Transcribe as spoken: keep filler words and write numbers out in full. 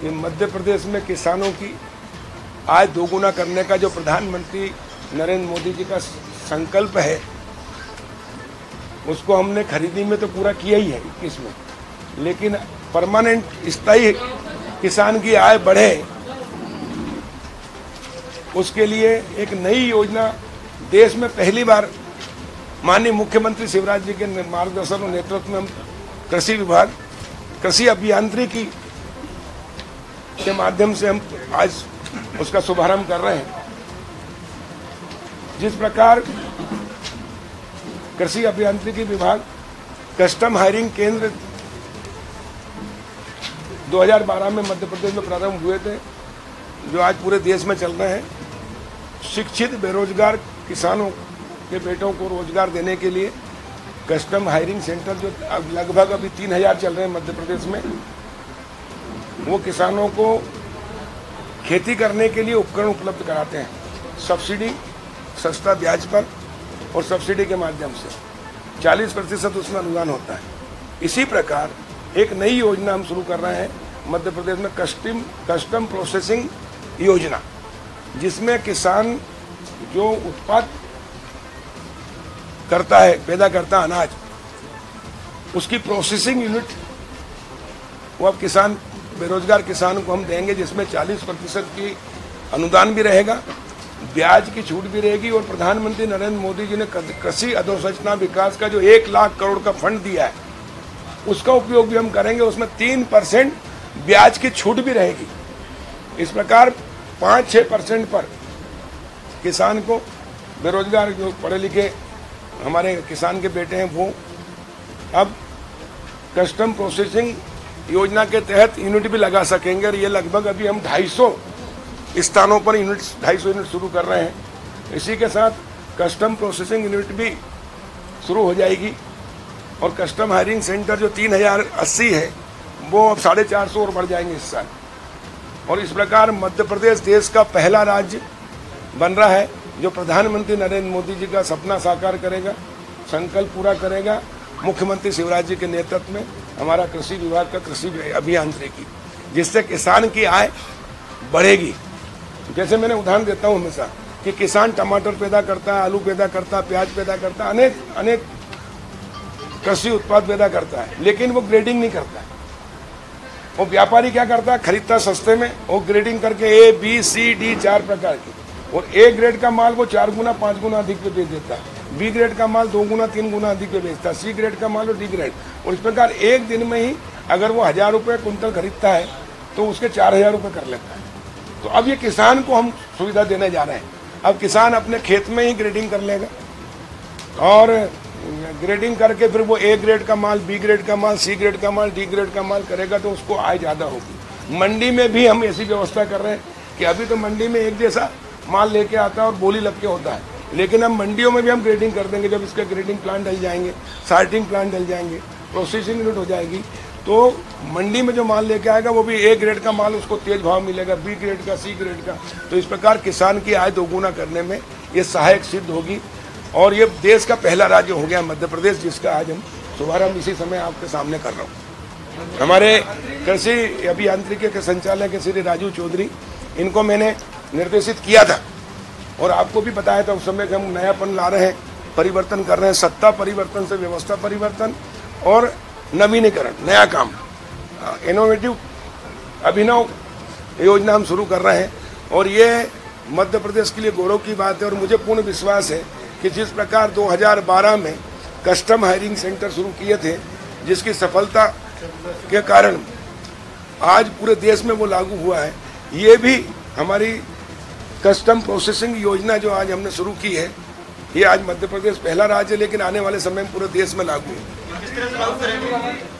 कि मध्य प्रदेश में किसानों की आय दोगुना करने का जो प्रधानमंत्री नरेंद्र मोदी जी का संकल्प है, उसको हमने खरीदी में तो पूरा किया ही है इक्कीस में, लेकिन परमानेंट स्थायी किसान की आय बढ़े उसके लिए एक नई योजना देश में पहली बार माननीय मुख्यमंत्री शिवराज जी के मार्गदर्शन और नेतृत्व में हम कृषि विभाग कृषि अभियांत्रिकी के माध्यम से हम आज उसका शुभारंभ कर रहे हैं। जिस प्रकार कृषि अभियांत्रिकी विभाग कस्टम हायरिंग केंद्र दो हज़ार बारह में मध्य प्रदेश में प्रारंभ हुए थे, जो आज पूरे देश में चल रहे हैं, शिक्षित बेरोजगार किसानों के बेटों को रोजगार देने के लिए कस्टम हायरिंग सेंटर जो अब लगभग अभी तीन हजार चल रहे हैं मध्य प्रदेश में, वो किसानों को खेती करने के लिए उपकरण उपलब्ध कराते हैं सब्सिडी सस्ता ब्याज पर और सब्सिडी के माध्यम से चालीस प्रतिशत उसमें अनुदान होता है। इसी प्रकार एक नई योजना हम शुरू कर रहे हैं मध्य प्रदेश में, कस्टम कस्टम प्रोसेसिंग योजना, जिसमें किसान जो उत्पाद करता है पैदा करता अनाज, उसकी प्रोसेसिंग यूनिट वो अब किसान बेरोजगार किसान को हम देंगे, जिसमें चालीस प्रतिशत की अनुदान भी रहेगा, ब्याज की छूट भी रहेगी। और प्रधानमंत्री नरेंद्र मोदी जी ने कृषि अधोसंरचना विकास का जो एक लाख करोड़ का फंड दिया है उसका उपयोग भी हम करेंगे, उसमें तीन परसेंट ब्याज की छूट भी रहेगी। इस प्रकार पाँच छः परसेंट पर किसान को बेरोजगार जो पढ़े लिखे हमारे किसान के बेटे हैं वो अब कस्टम प्रोसेसिंग योजना के तहत यूनिट भी लगा सकेंगे। और ये लगभग अभी हम ढाई सौ स्थानों पर यूनिट्स ढाई सौ यूनिट शुरू कर रहे हैं। इसी के साथ कस्टम प्रोसेसिंग यूनिट भी शुरू हो जाएगी और कस्टम हायरिंग सेंटर जो तीन हज़ार अस्सी है वो अब साढ़े चार सौ और बढ़ जाएंगे इस साल। और इस प्रकार मध्य प्रदेश देश का पहला राज्य बन रहा है जो प्रधानमंत्री नरेंद्र मोदी जी का सपना साकार करेगा, संकल्प पूरा करेगा। मुख्यमंत्री शिवराज जी के नेतृत्व में हमारा कृषि विभाग का कृषि अभियांत्रिकी, जिससे किसान की आय बढ़ेगी। जैसे मैंने उदाहरण देता हूँ हमेशा कि किसान टमाटर पैदा करता है, आलू पैदा करता है, प्याज पैदा करता है, अनेक अनेक कृषि उत्पाद पैदा करता है, लेकिन वो ग्रेडिंग नहीं करता है। वो व्यापारी क्या करता है, खरीदता सस्ते में और ग्रेडिंग करके ए बी सी डी चार प्रकार की, और ए ग्रेड का माल वो चार गुना पाँच गुना अधिक पे बेच देता है, बी ग्रेड का माल दो गुना तीन गुना अधिक पे बेचता है, सी ग्रेड का माल और डी ग्रेड। और इस प्रकार एक दिन में ही अगर वो हज़ार रुपये कुंटल खरीदता है तो उसके चार हज़ार रुपये कर लेता है। तो अब ये किसान को हम सुविधा देने जा रहे हैं। अब किसान अपने खेत में ही ग्रेडिंग कर लेगा और ग्रेडिंग करके फिर वो ए ग्रेड का माल, बी ग्रेड का माल, सी ग्रेड का माल, डी ग्रेड का माल करेगा तो उसको आय ज़्यादा होगी। मंडी में भी हम ऐसी व्यवस्था कर रहे हैं कि अभी तो मंडी में एक जैसा माल लेके आता है और बोली लग के होता है, लेकिन हम मंडियों में भी हम ग्रेडिंग कर देंगे। जब इसके ग्रेडिंग प्लांट डल जाएंगे, सार्टिंग प्लांट डल जाएंगे, प्रोसेसिंग यूनिट हो जाएगी, तो मंडी में जो माल लेके आएगा वो भी ए ग्रेड का माल उसको तेज भाव मिलेगा, बी ग्रेड का, सी ग्रेड का। तो इस प्रकार किसान की आय दोगुना करने में ये सहायक सिद्ध होगी। और ये देश का पहला राज्य हो गया मध्य प्रदेश, जिसका आज हम शुभारंभ इसी समय आपके सामने कर रहा हूँ। हमारे कृषि अभियांत्रिकी के संचालक है श्री राजू चौधरी, इनको मैंने निर्देशित किया था और आपको भी बताया था उस समय कि हम नयापन ला रहे हैं, परिवर्तन कर रहे हैं, सत्ता परिवर्तन से व्यवस्था परिवर्तन और नवीनीकरण, नया काम, इनोवेटिव अभिनव योजना हम शुरू कर रहे हैं। और ये मध्य प्रदेश के लिए गौरव की बात है और मुझे पूर्ण विश्वास है कि जिस प्रकार दो हज़ार बारह में कस्टम हायरिंग सेंटर शुरू किए थे, जिसकी सफलता के कारण आज पूरे देश में वो लागू हुआ है, ये भी हमारी कस्टम प्रोसेसिंग योजना जो आज हमने शुरू की है, ये आज मध्य प्रदेश पहला राज्य है, लेकिन आने वाले समय में पूरे देश में लागू है।